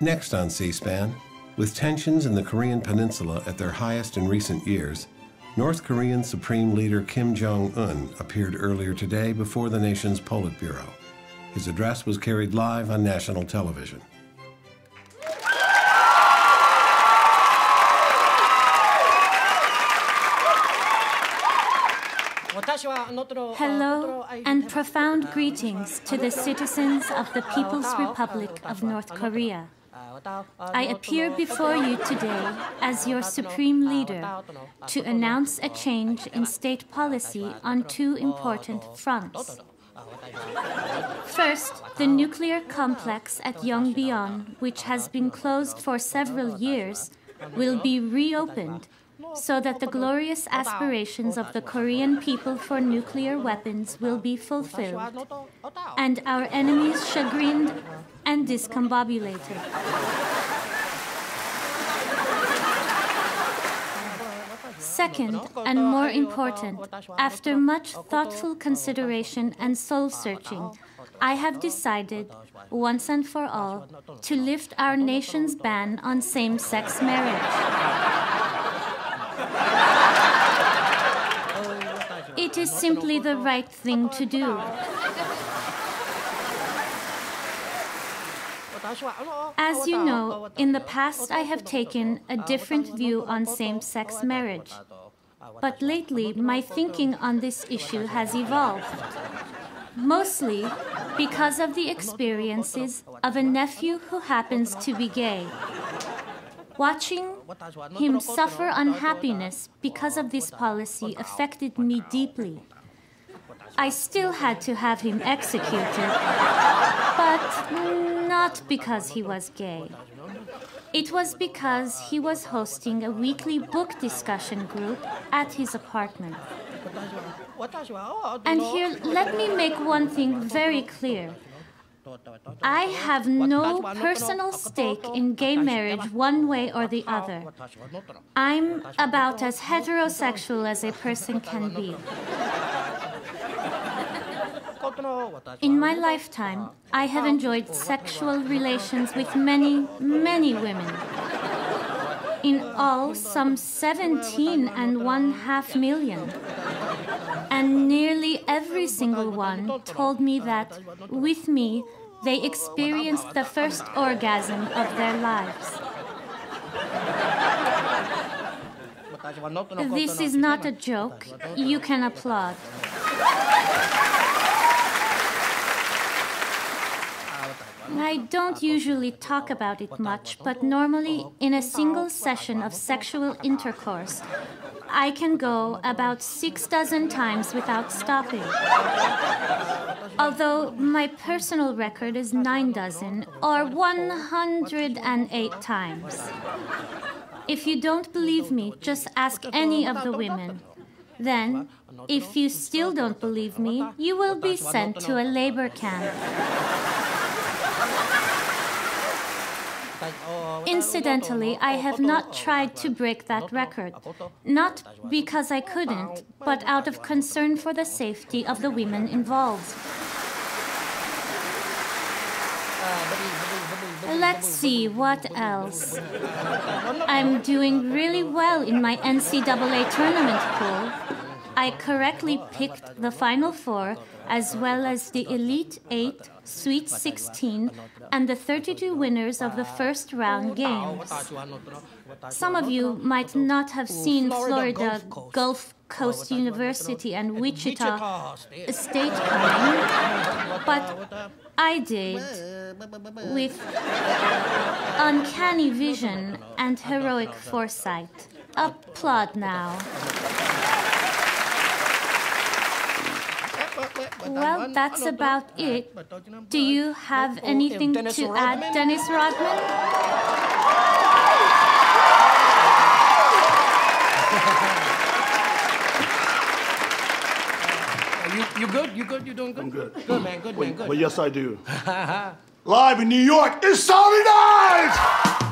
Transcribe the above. Next on C-SPAN, with tensions in the Korean peninsula at their highest in recent years, North Korean Supreme Leader Kim Jong-un appeared earlier today before the nation's Politburo. His address was carried live on national television. Hello and profound greetings to the citizens of the People's Republic of North Korea. I appear before you today as your supreme leader to announce a change in state policy on two important fronts. First, the nuclear complex at Yongbyon, which has been closed for several years, will be reopened so that the glorious aspirations of the Korean people for nuclear weapons will be fulfilled, and our enemies chagrined and discombobulated. Second, and more important, after much thoughtful consideration and soul-searching, I have decided, once and for all, to lift our nation's ban on same-sex marriage. It is simply the right thing to do. As you know, in the past I have taken a different view on same-sex marriage. But lately, my thinking on this issue has evolved, mostly because of the experiences of a nephew who happens to be gay. Watching him suffer unhappiness because of this policy affected me deeply. I still had to have him executed, but not because he was gay. It was because he was hosting a weekly book discussion group at his apartment. And here, let me make one thing very clear. I have no personal stake in gay marriage one way or the other. I'm about as heterosexual as a person can be. In my lifetime, I have enjoyed sexual relations with many, many women. In all, some 17.5 million. And nearly every single one told me that, with me, they experienced the first orgasm of their lives. This is not a joke. You can applaud. I don't usually talk about it much, but normally, in a single session of sexual intercourse, I can go about 6 dozen times without stopping. Although my personal record is 9 dozen, or 108 times. If you don't believe me, just ask any of the women. Then, if you still don't believe me, you will be sent to a labor camp. Incidentally, I have not tried to break that record, not because I couldn't, but out of concern for the safety of the women involved. Let's see, what else? I'm doing really well in my NCAA tournament pool. I correctly picked the Final Four, as well as the Elite 8, Sweet 16, and the 32 winners of the first-round games. Some of you might not have seen Florida Gulf Coast University and Wichita State coming, but I did, with uncanny vision and heroic foresight. Applaud now. Well, that's about it. Do you have anything to add, Dennis Rodman? You good? You doing good? I'm good. Good, man. Good, man. Good. Well, yes, I do. Live in New York, it's Saturday night!